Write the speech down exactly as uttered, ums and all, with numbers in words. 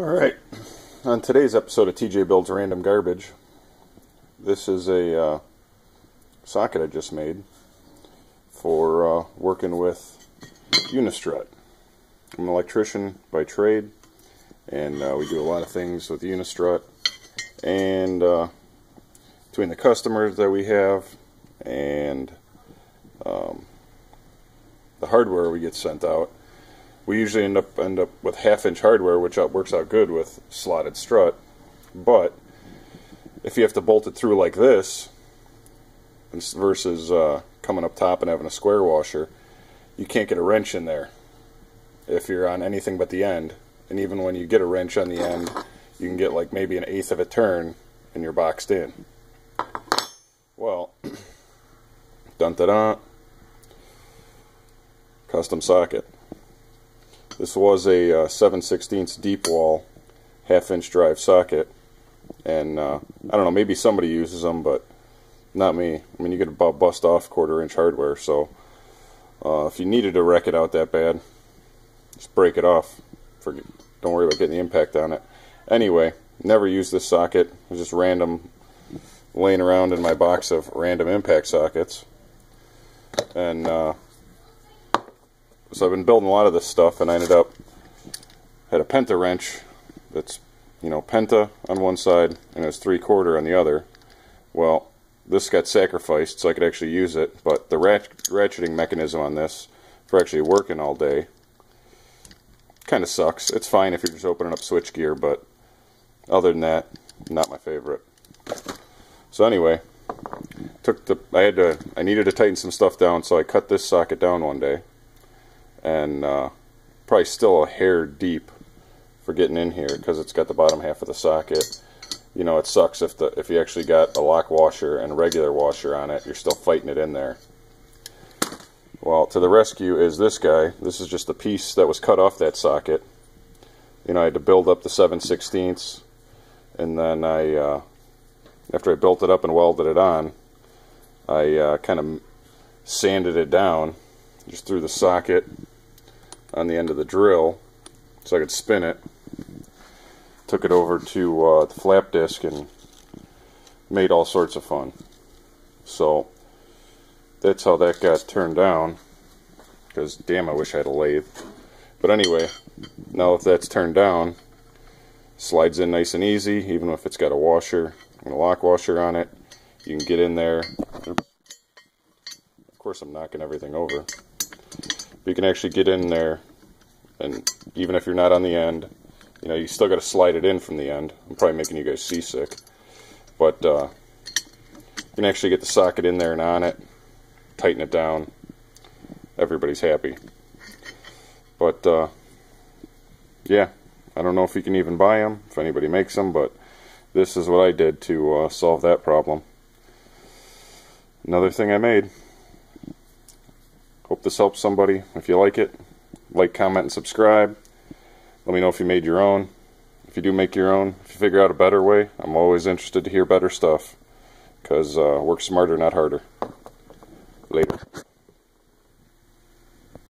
Alright, on today's episode of T J Builds Random Garbage, this is a uh, socket I just made for uh, working with Unistrut. I'm an electrician by trade, and uh, we do a lot of things with Unistrut, and uh, between the customers that we have and um, the hardware we get sent out, we usually end up end up with half-inch hardware, which out, works out good with slotted strut. But if you have to bolt it through like this, versus uh, coming up top and having a square washer, you can't get a wrench in there if you're on anything but the end. And even when you get a wrench on the end, you can get like maybe an eighth of a turn, and you're boxed in. Well, dun da da, custom socket. This was a uh, seven sixteenths deep wall, half-inch drive socket, and uh, I don't know, maybe somebody uses them, but not me. I mean, you could about bust off quarter-inch hardware, so uh, if you needed to wreck it out that bad, just break it off. Forget, don't worry about getting the impact on it. Anyway, never used this socket. It was just random, laying around in my box of random impact sockets, and uh, so I've been building a lot of this stuff, and I ended up, had a penta wrench that's, you know, penta on one side, and it was three quarter on the other. Well, this got sacrificed, so I could actually use it, but the ratcheting mechanism on this, for actually working all day, kind of sucks. It's fine if you're just opening up switch gear, but other than that, not my favorite. So anyway, took the, I had to, I needed to tighten some stuff down, so I cut this socket down one day. And uh, probably still a hair deep for getting in here because it's got the bottom half of the socket. You know, it sucks if the if you actually got a lock washer and a regular washer on it, you're still fighting it in there. Well, to the rescue is this guy. This is just the piece that was cut off that socket. You know, I had to build up the seven sixteenths, and then I uh, after I built it up and welded it on, I uh, kind of sanded it down. Just threw the socket on the end of the drill so I could spin it. Took it over to uh, the flap disc and made all sorts of fun. So that's how that got turned down, because damn, I wish I had a lathe. But anyway, now if that's turned down, slides in nice and easy, even if it's got a washer and a lock washer on it. You can get in there. Of course, I'm knocking everything over. You can actually get in there, and even if you're not on the end, you know, you still got to slide it in from the end. I'm probably making you guys seasick, but uh, you can actually get the socket in there and on it, tighten it down. Everybody's happy. But uh, yeah, I don't know if you can even buy them, if anybody makes them, but this is what I did to uh, solve that problem. Another thing I made. Hope this helps somebody. If you like it, like, comment, and subscribe. Let me know if you made your own. If you do make your own, if you figure out a better way, I'm always interested to hear better stuff. Because uh, work smarter, not harder. Later.